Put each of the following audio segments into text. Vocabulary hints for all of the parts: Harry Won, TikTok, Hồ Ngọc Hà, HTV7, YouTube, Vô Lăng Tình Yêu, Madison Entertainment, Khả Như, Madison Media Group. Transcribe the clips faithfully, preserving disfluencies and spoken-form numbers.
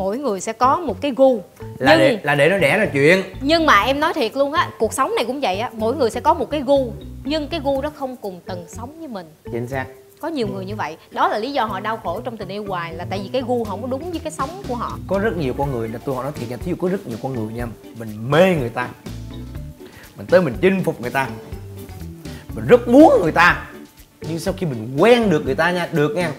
mỗi người sẽ có một cái gu là, nhưng, để, là để nó đẻ ra chuyện. Nhưng mà em nói thiệt luôn á, cuộc sống này cũng vậy á, mỗi người sẽ có một cái gu, nhưng cái gu đó không cùng tần sóng với mình. Chính xác. Có nhiều người như vậy, đó là lý do họ đau khổ trong tình yêu hoài, là tại vì cái gu không có đúng với cái sống của họ. Có rất nhiều con người, tôi họ nói thiệt nha, thí dụ có rất nhiều con người nha, mình mê người ta, mình tới mình chinh phục người ta, mình rất muốn người ta, nhưng sau khi mình quen được người ta nha, được nha,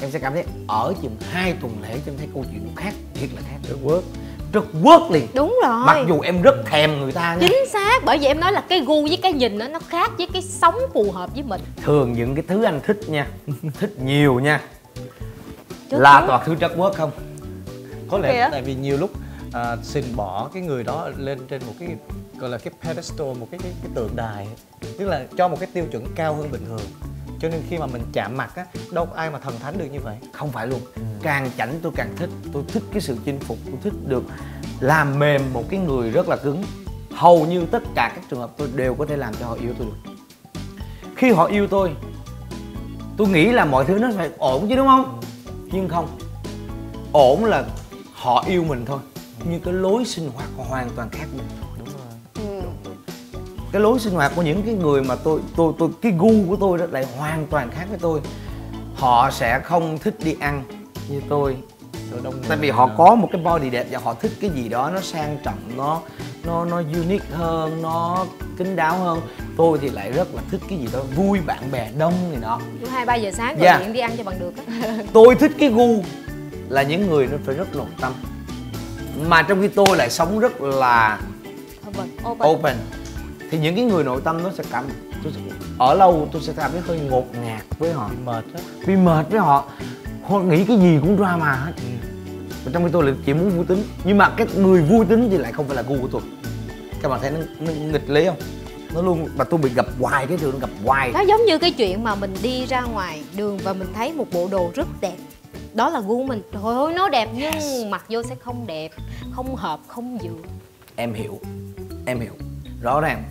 em sẽ cảm thấy ở chừng hai tuần lễ em thấy câu chuyện cũng khác, thiệt là khác, rất quớt, rất quớt liền. Đúng rồi. Mặc dù em rất thèm người ta nha. Chính xác, bởi vì em nói là cái gu với cái nhìn đó, nó khác với cái sống phù hợp với mình. Thường những cái thứ anh thích nha, thích nhiều nha, Trước là đó. toàn thứ rất quớt không? Có lẽ kìa. Tại vì nhiều lúc à, xin bỏ cái người đó lên trên một cái gọi là cái pedestal, một cái, cái, cái tượng đài, tức là cho một cái tiêu chuẩn cao hơn bình thường. Cho nên khi mà mình chạm mặt á, đâu có ai mà thần thánh được như vậy. Không phải luôn. ừ. Càng chảnh tôi càng thích. Tôi thích cái sự chinh phục, tôi thích được làm mềm một cái người rất là cứng. Hầu như tất cả các trường hợp tôi đều có thể làm cho họ yêu tôi được. Khi họ yêu tôi, tôi nghĩ là mọi thứ nó phải ổn chứ, đúng không? Nhưng không. Ổn là họ yêu mình thôi, nhưng cái lối sinh hoạt hoàn toàn khác mình. Đúng rồi. ừ. Cái lối sinh hoạt của những cái người mà tôi tôi tôi cái gu của tôi đó lại hoàn toàn khác với tôi. Họ sẽ không thích đi ăn như tôi, đông tại vì họ có một cái body đẹp và họ thích cái gì đó nó sang trọng, nó nó nó unique hơn, nó kín đáo hơn. Tôi thì lại rất là thích cái gì đó vui, bạn bè đông này nọ, hai ba giờ sáng gọi yeah. điện đi ăn cho bằng được. Tôi thích cái gu là những người nó phải rất lộn tâm, mà trong khi tôi lại sống rất là open, open. open. Thì những cái người nội tâm nó sẽ cảm tôi sẽ, ở lâu tôi sẽ cảm thấy hơi ngột ngạt với họ, bị mệt đó. Bị mệt với họ, họ nghĩ cái gì cũng drama hết. Mà trong khi tôi lại chỉ muốn vui tính, nhưng mà cái người vui tính thì lại không phải là gu của tôi. Các bạn thấy nó, nó nghịch lý không? Nó luôn mà tôi bị gặp hoài, cái thường gặp hoài. Nó giống như cái chuyện mà mình đi ra ngoài đường và mình thấy một bộ đồ rất đẹp, đó là gu mình. Trời ơi, nó đẹp nhưng yes. mặc vô sẽ không đẹp, không hợp, không vừa. Em hiểu, em hiểu rõ ràng.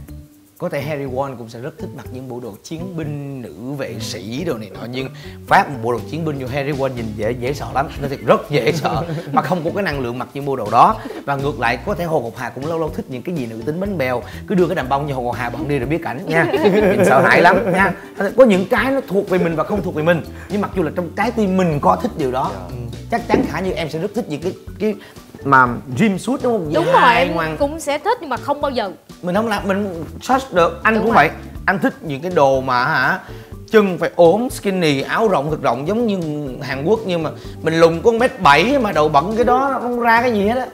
Có thể Harry Won cũng sẽ rất thích mặc những bộ đồ chiến binh, nữ vệ sĩ đồ này nọ, nhưng phát một bộ đồ chiến binh vô Harry Won nhìn dễ dễ sợ lắm, nó thật rất dễ sợ mà không có cái năng lượng mặc những bộ đồ đó. Và ngược lại có thể Hồ Ngọc Hà cũng lâu lâu thích những cái gì nữ tính bánh bèo, cứ đưa cái đầm bông như Hồ Ngọc Hà bạn đi rồi biết cảnh nha, mình sợ hãi lắm nha. Có những cái nó thuộc về mình và không thuộc về mình, nhưng mặc dù là trong trái tim mình có thích điều đó. ừ. Chắc chắn Khả Như em sẽ rất thích những cái cái mà gym suit, đúng không? Đúng rồi, em ngoan. Cũng sẽ thích nhưng mà không bao giờ mình không làm mình search được. Anh đúng cũng rồi. vậy, anh thích những cái đồ mà hả chân phải ốm, skinny, áo rộng thật rộng giống như Hàn Quốc, nhưng mà mình lùn có mét bảy mà đầu bẩn cái đó nó không ra cái gì hết á.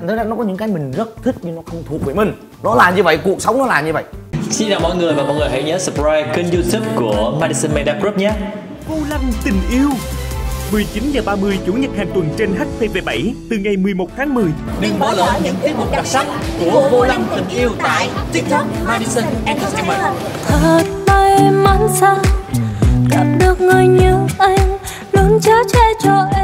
Anh thấy nó có những cái mình rất thích nhưng nó không thuộc về mình. Nó là như vậy, cuộc sống nó là như vậy. Xin chào mọi người và mọi người hãy nhớ subscribe kênh YouTube của Madison Media Group nhé. Vô Lăng Tình Yêu mười chín giờ ba mươi Chủ nhật hàng tuần trên H T V bảy từ ngày mười một tháng mười. Đừng bỏ lỡ những tiết mục đặc sắc của Vô Lăng Tình Yêu tại TikTok Madison Entertainment. Thật may mắn sao gặp được người như anh, luôn chở che cho em.